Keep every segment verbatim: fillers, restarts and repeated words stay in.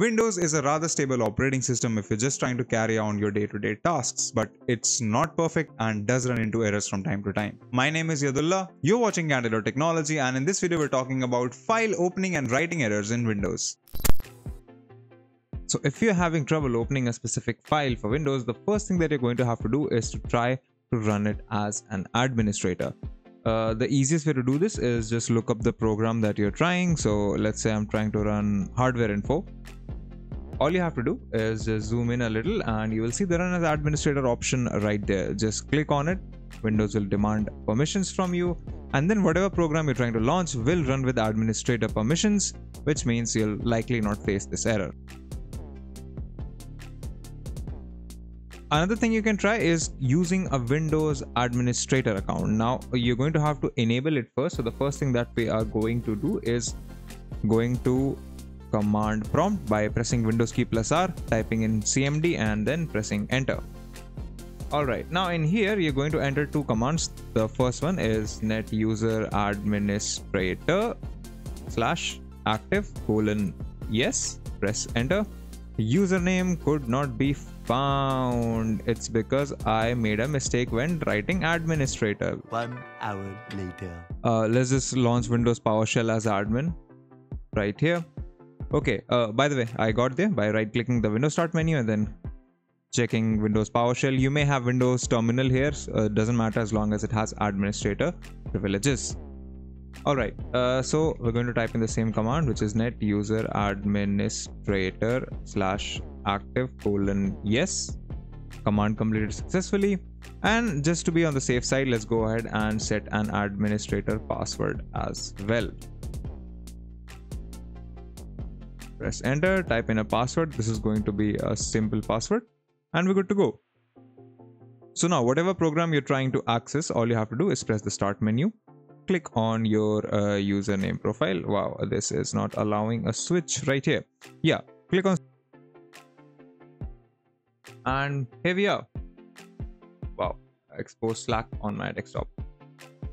Windows is a rather stable operating system if you're just trying to carry on your day-to-day tasks, but it's not perfect and does run into errors from time to time. My name is Yadullah, you're watching Candid Technology, and in this video we're talking about file opening and writing errors in Windows. So if you're having trouble opening a specific file for Windows, the first thing that you're going to have to do is to try to run it as an administrator. Uh, the easiest way to do this is just look up the program that you're trying. So let's say I'm trying to run hardware info. All you have to do is just zoom in a little and you will see the run as administrator option right there. Just click on it. Windows will demand permissions from you, and then whatever program you're trying to launch will run with administrator permissions, which means you'll likely not face this error. Another thing you can try is using a Windows administrator account. Now you're going to have to enable it first. So the first thing that we are going to do is going to command prompt by pressing Windows key plus R, typing in C M D and then pressing enter. All right, now in here you're going to enter two commands. The first one is net user administrator slash active colon yes, press enter. Username could not be found. It's because I made a mistake when writing administrator. One hour later. Uh, let's just launch Windows PowerShell as admin right here. Okay, uh, by the way, I got there by right clicking the Windows Start menu and then checking Windows PowerShell. You may have Windows Terminal here, so it doesn't matter as long as it has administrator privileges. Alright, uh, so we're going to type in the same command, which is net user administrator slash active colon yes. Command completed successfully. And just to be on the safe side, let's go ahead and set an administrator password as well. Press enter, type in a password. This is going to be a simple password and we're good to go. So now whatever program you're trying to access, all you have to do is press the start menu. Click on your uh, username profile. Wow, this is not allowing a switch right here. Yeah, click on, and here we are. Wow, exposed Slack on my desktop.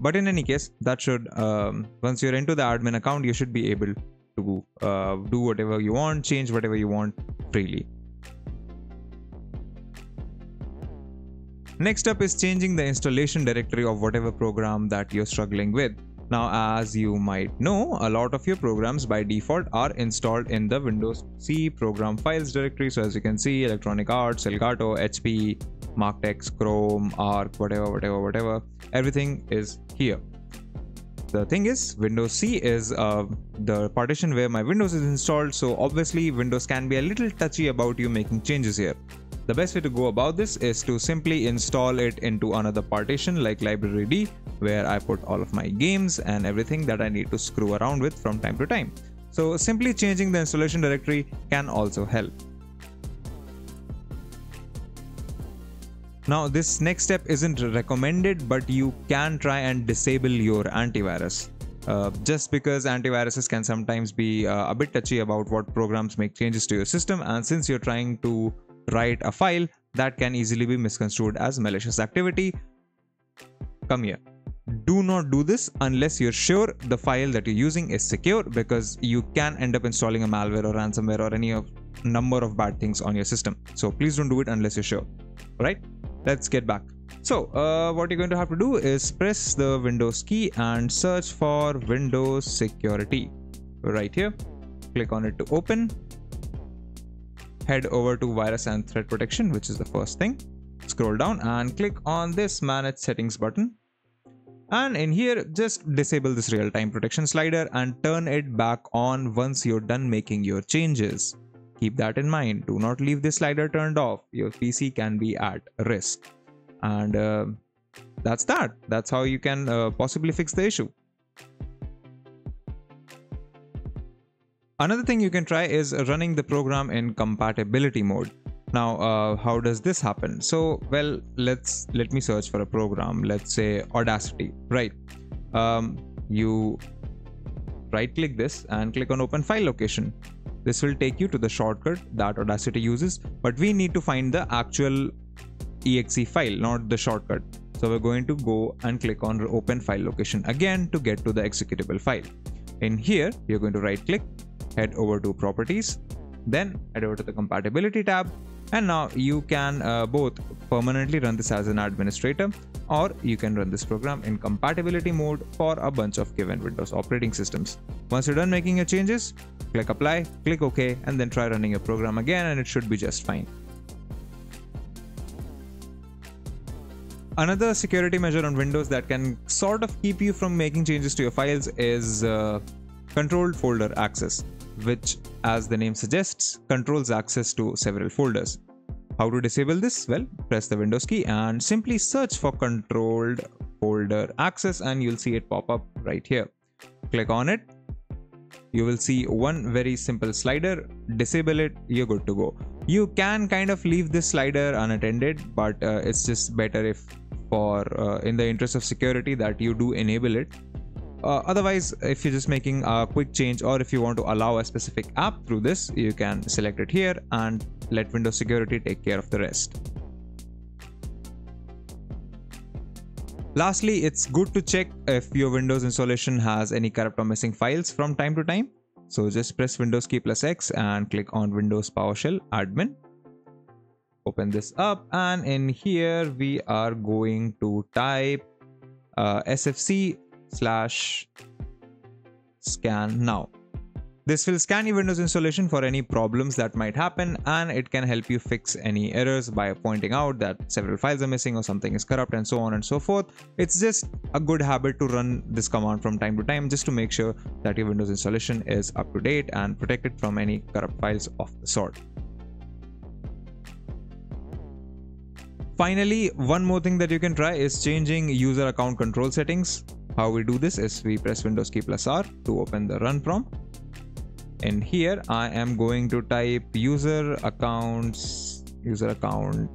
But in any case, that should um, once you're into the admin account, you should be able to uh, do whatever you want, change whatever you want freely. Next up is changing the installation directory of whatever program that you're struggling with. Now, as you might know, a lot of your programs by default are installed in the Windows C program files directory. So as you can see, Electronic Arts, Elgato, H P, Mark Text, Chrome, Arc, whatever, whatever, whatever, everything is here. The thing is, Windows C is uh, the partition where my Windows is installed. So obviously Windows can be a little touchy about you making changes here. The best way to go about this is to simply install it into another partition like Library D, where I put all of my games and everything that I need to screw around with from time to time. So simply changing the installation directory can also help. Now this next step isn't recommended, but you can try and disable your antivirus. Uh, just because antiviruses can sometimes be uh, a bit touchy about what programs make changes to your system, and since you're trying to write a file, that can easily be misconstrued as malicious activity. Come here. Do not do this unless you're sure the file that you're using is secure, because you can end up installing a malware or ransomware or any of number of bad things on your system. So please don't do it unless you're sure. All right, let's get back. So uh, what you're going to have to do is press the Windows key and search for Windows security right here. Click on it to open. Head over to virus and threat protection, which is the first thing. Scroll down and click on this manage settings button. And in here, just disable this real-time protection slider and turn it back on once you're done making your changes. Keep that in mind. Do not leave this slider turned off. Your P C can be at risk. And uh, that's that. That's how you can uh, possibly fix the issue. Another thing you can try is running the program in compatibility mode. Now, uh, how does this happen? So, well, let's let me search for a program. Let's say Audacity, right? Um, you right-click this and click on Open File Location. This will take you to the shortcut that Audacity uses, but we need to find the actual E X E file, not the shortcut. So we're going to go and click on Open File Location again to get to the executable file. In here, you're going to right-click. Head over to properties, Then head over to the compatibility tab, and now you can uh, both permanently run this as an administrator, or you can run this program in compatibility mode for a bunch of given Windows operating systems. Once you're done making your changes, click apply, click OK, and then try running your program again, and it should be just fine. Another security measure on Windows that can sort of keep you from making changes to your files is uh, controlled folder access, which, as the name suggests, controls access to several folders. How to disable this? Well, press the Windows key and simply search for controlled folder access, and you'll see it pop up right here. Click on it. You will see one very simple slider. Disable it. You're good to go. You can kind of leave this slider unattended, but uh, it's just better if for uh, in the interest of security that you do enable it. Uh, otherwise, if you're just making a quick change, or if you want to allow a specific app through this, you can select it here and let Windows security take care of the rest. Lastly, it's good to check if your Windows installation has any corrupt or missing files from time to time. So just press Windows key plus X and click on Windows PowerShell admin. Open this up, and in here we are going to type uh, sfc slash scan now. This will scan your Windows installation for any problems that might happen, and it can help you fix any errors by pointing out that several files are missing or something is corrupt, and so on and so forth. It's just a good habit to run this command from time to time, just to make sure that your Windows installation is up to date and protected from any corrupt files of the sort. Finally, one more thing that you can try is changing user account control settings. How we do this is we press Windows key plus R to open the run prompt. In here, I am going to type user accounts, user account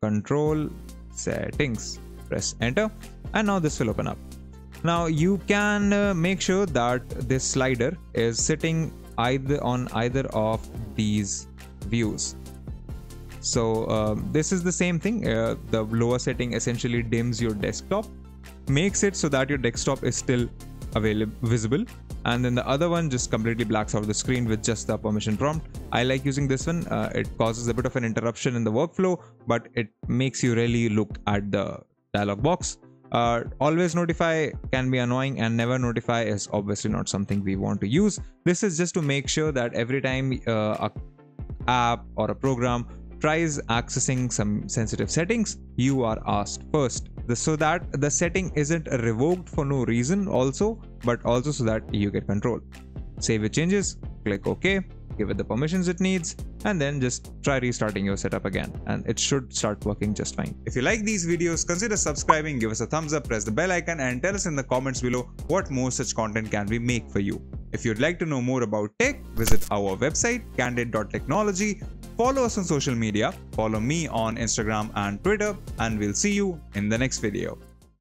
control settings. Press enter, and now this will open up. Now you can uh, make sure that this slider is sitting either on either of these views. So uh, this is the same thing. Uh, the lower setting essentially dims your desktop, makes it so that your desktop is still available, visible, and then the other one just completely blacks out the screen with just the permission prompt. I like using this one. Uh, it causes a bit of an interruption in the workflow, but it makes you really look at the dialog box. Uh, always notify can be annoying, and never notify is obviously not something we want to use. This is just to make sure that every time uh, a app or a program tries accessing some sensitive settings, you are asked first, so that the setting isn't revoked for no reason also, but also so that you get control. Save your changes, click OK, give it the permissions it needs, and then just try restarting your setup again, and it should start working just fine. If you like these videos, consider subscribing, give us a thumbs up, press the bell icon, and tell us in the comments below what more such content can we make for you. If you'd like to know more about tech, visit our website candid dot technology. Follow us on social media, follow me on Instagram and Twitter, and we'll see you in the next video.